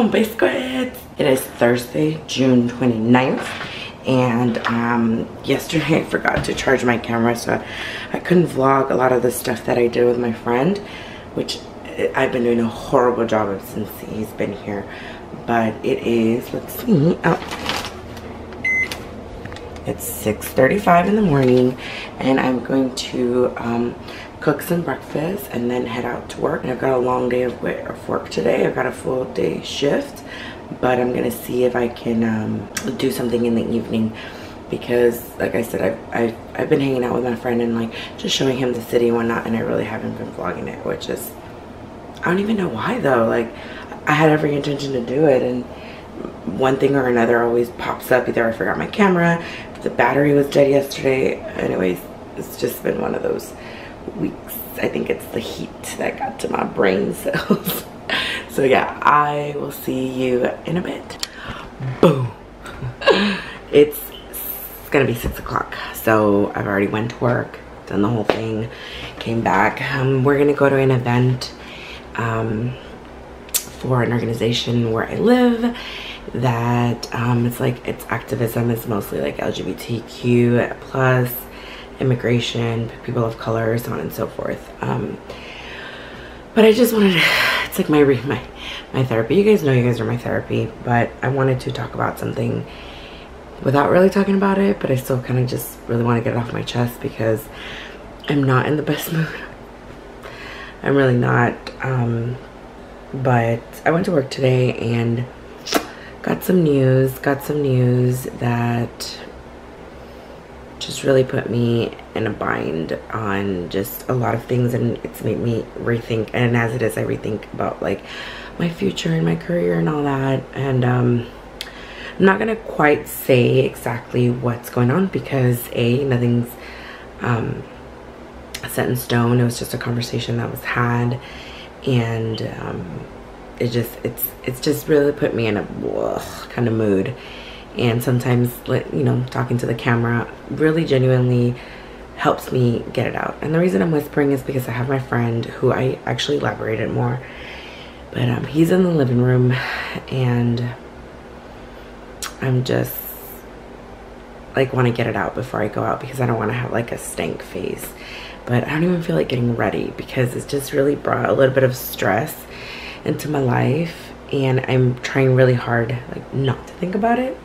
home biscuits. It is Thursday, June 29th. And yesterday I forgot to charge my camera, so I couldn't vlog a lot of the stuff that I did with my friend, which I've been doing a horrible job of since he's been here. But it is, let's see, it's 6:35 in the morning, and I'm going to cook some breakfast and then head out to work. And I've got a long day of work today. I've got a full day shift, but I'm gonna see if I can do something in the evening, because like I said, I've been hanging out with my friend and like just showing him the city and whatnot, and I really haven't been vlogging it, which is, I don't even know why though. Like, I had every intention to do it, and one thing or another always pops up. Either I forgot my camera, the battery was dead yesterday. Anyways, it's just been one of those weeks. I think it's the heat that got to my brain cells. So yeah, I will see you in a bit. Boom. It's gonna be 6 o'clock. So I've already went to work, done the whole thing, came back. We're gonna go to an event for an organization where I live that it's like, its activism is mostly like LGBTQ plus, immigration, people of color, so on and so forth. But I just wanted to, it's like my therapy. You guys know you guys are my therapy, but I wanted to talk about something without really talking about it, but I still kind of just really want to get it off my chest because I'm not in the best mood. I'm really not. But I went to work today and got some news that just really put me in a bind on just a lot of things, and it's made me rethink, and as it is, I rethink about like my future and my career and all that. And I'm not gonna quite say exactly what's going on because A, nothing's set in stone. It was just a conversation that was had, and it's just really put me in a kind of mood. And sometimes, you know, talking to the camera really genuinely helps me get it out. And the reason I'm whispering is because I have my friend who I actually elaborated more, but he's in the living room, and I'm just like want to get it out before I go out because I don't want to have like a stank face. But I don't even feel like getting ready because it's just really brought a little bit of stress into my life, and I'm trying really hard like not to think about it.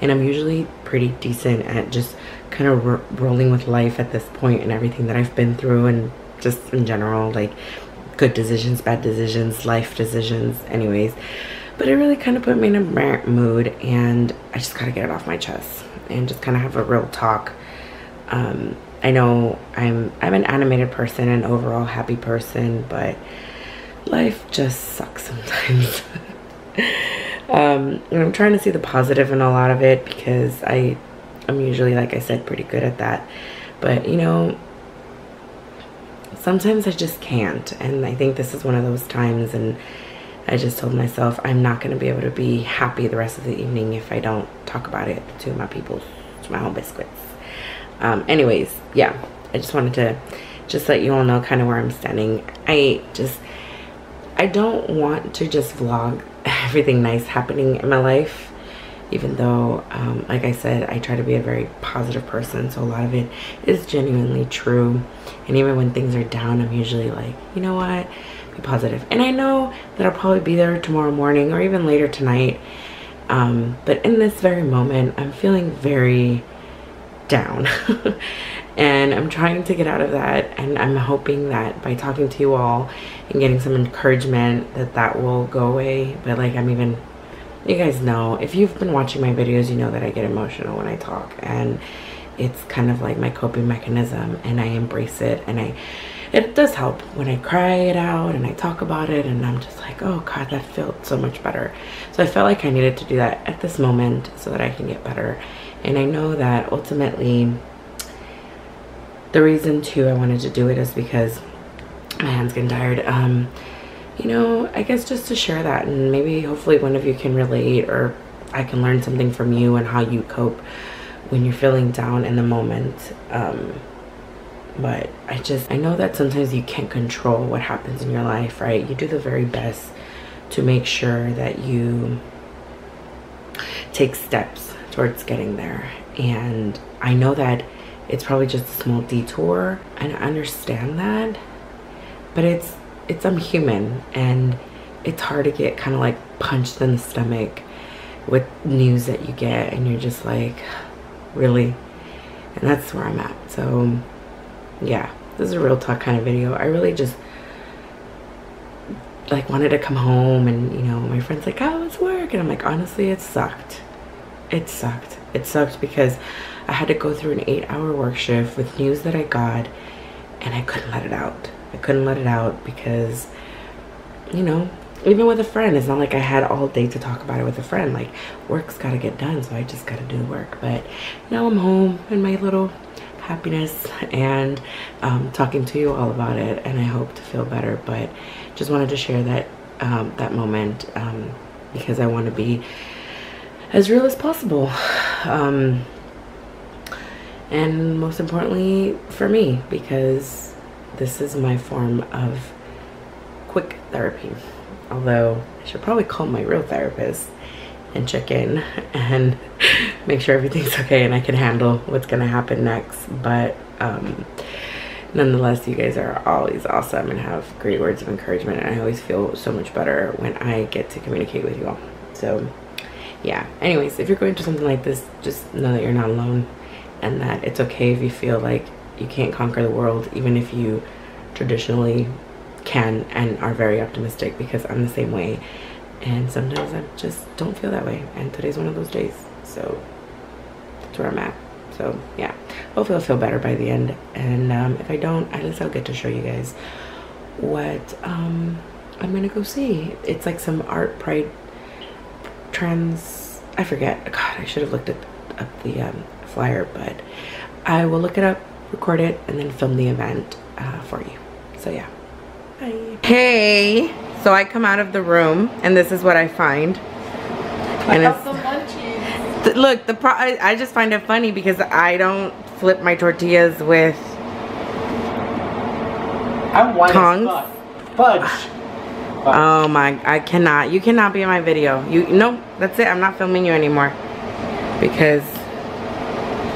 And I'm usually pretty decent at just kind of rolling with life at this point and everything that I've been through, and just in general, like good decisions, bad decisions, life decisions, anyways. But it really kind of put me in a mood, and I just gotta get it off my chest and just kind of have a real talk. I know I'm an animated person, an overall happy person, but life just sucks sometimes. And I'm trying to see the positive in a lot of it because I'm usually, like I said, pretty good at that. But, you know, sometimes I just can't. And I think this is one of those times, and I just told myself I'm not going to be able to be happy the rest of the evening if I don't talk about it to my people, to my home biscuits. Anyways, yeah, I just wanted to just let you all know kind of where I'm standing. I don't want to just vlog everything nice happening in my life, even though like I said, I try to be a very positive person, so a lot of it is genuinely true. And even when things are down, I'm usually like, you know what, be positive. And I know that I'll probably be there tomorrow morning or even later tonight, but in this very moment I'm feeling very down. And I'm trying to get out of that, and I'm hoping that by talking to you all and getting some encouragement that will go away. But like, I'm even, you guys know, if you've been watching my videos, you know that I get emotional when I talk, and it's kind of like my coping mechanism, and I embrace it, and it does help when I cry it out and I talk about it, and I'm just like, oh God, that felt so much better. So I felt like I needed to do that at this moment so that I can get better. And I know that ultimately, the reason too I wanted to do it is because my hand's getting tired. You know, I guess just to share that, and maybe hopefully one of you can relate, or I can learn something from you and how you cope when you're feeling down in the moment. But I know that sometimes you can't control what happens in your life, right? You do the very best to make sure that you take steps towards getting there. And I know that it's probably just a small detour, and I understand that, but it's I'm human, and it's hard to get kind of like punched in the stomach with news that you get, and you're just like, really? And that's where I'm at. So yeah, this is a real talk kind of video. I really just like wanted to come home, and you know, my friend's like, oh, it's work, and I'm like, honestly, it sucked. It sucked. It sucked because I had to go through an 8-hour work shift with news that I got, and I couldn't let it out. I couldn't let it out because, you know, even with a friend, it's not like I had all day to talk about it with a friend. Like, work's got to get done, so I just got to do work. But now I'm home in my little happiness and talking to you all about it, and I hope to feel better. But just wanted to share that, that moment because I want to be as real as possible. And most importantly for me, because this is my form of quick therapy. Although I should probably call my real therapist and check in and make sure everything's okay and I can handle what's gonna happen next. But nonetheless, you guys are always awesome and have great words of encouragement, and I always feel so much better when I get to communicate with you all. So yeah, anyways, if you're going through something like this, just know that you're not alone, and that it's okay if you feel like you can't conquer the world, even if you traditionally can and are very optimistic, because I'm the same way, and sometimes I just don't feel that way, and today's one of those days. So that's where I'm at. So yeah, hopefully I'll feel better by the end, and if I don't, at least I'll get to show you guys what I'm gonna go see. It's like some art pride trends, I forget. God, I should have looked up the flyer, but I will look it up, record it, and then film the event for you. So yeah, bye. Hey, so I come out of the room, and this is what I find. And I it's, look, the I just find it funny because I don't flip my tortillas with tongs. Fudge. Oh my, I cannot. You cannot be in my video. You no, that's it. I'm not filming you anymore because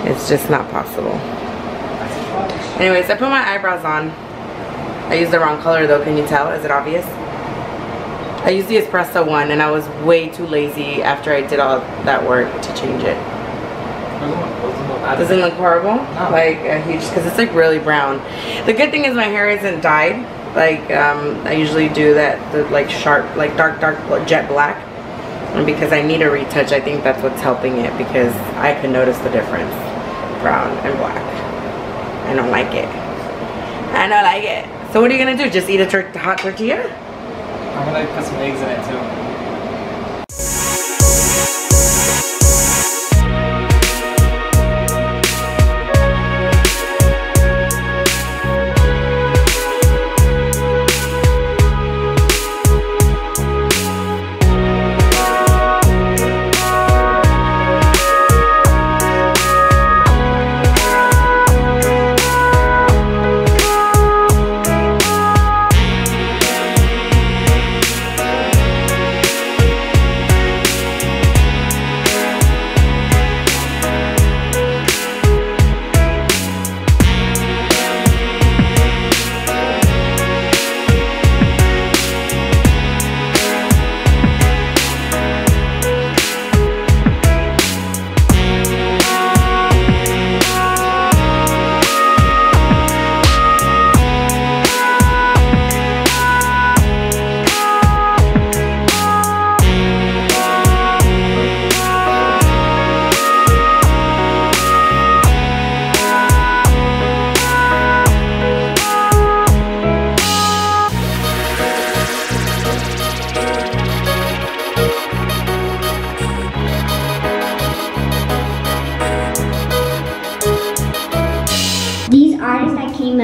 it's just not possible. Anyways, I put my eyebrows on. I used the wrong color though. Can you tell? Is it obvious? I used the espresso one, and I was way too lazy after I did all that work to change it. Doesn't look horrible. Like a huge, because it's like really brown. The good thing is my hair isn't dyed. Like I usually do that, the like sharp, like dark jet black, and because I need a retouch, I think that's what's helping it, because I can notice the difference, brown and black. I don't like it. I don't like it. So what are you gonna do? Just eat a hot tortilla? I'm gonna put some eggs in it too.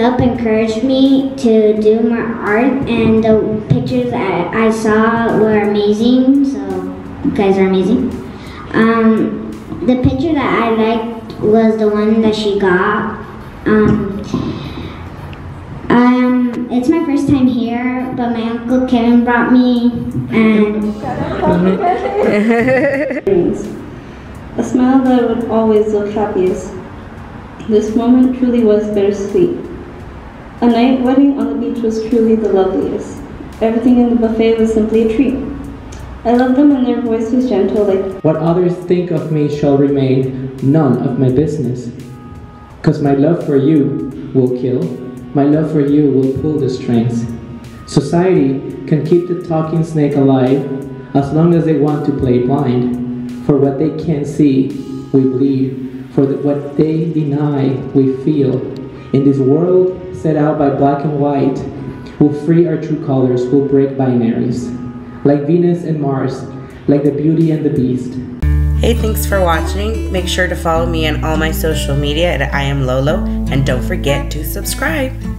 Up encouraged me to do more art, and the pictures that I saw were amazing, so you guys are amazing. The picture that I liked was the one that she got. It's my first time here, but my Uncle Kevin brought me and... A smile that would always look happiest. This moment truly was bittersweet. A night wedding on the beach was truly the loveliest. Everything in the buffet was simply a treat. I loved them and their voice was gentle like, "What others think of me shall remain none of my business. 'Cause my love for you will kill, my love for you will pull the strings. Society can keep the talking snake alive as long as they want to play blind. For what they can't see, we believe. For what they deny, we feel. In this world set out by black and white, we'll free our true colors, we'll break binaries. Like Venus and Mars, like the Beauty and the Beast." Hey, thanks for watching. Make sure to follow me on all my social media at IamLolo, and don't forget to subscribe.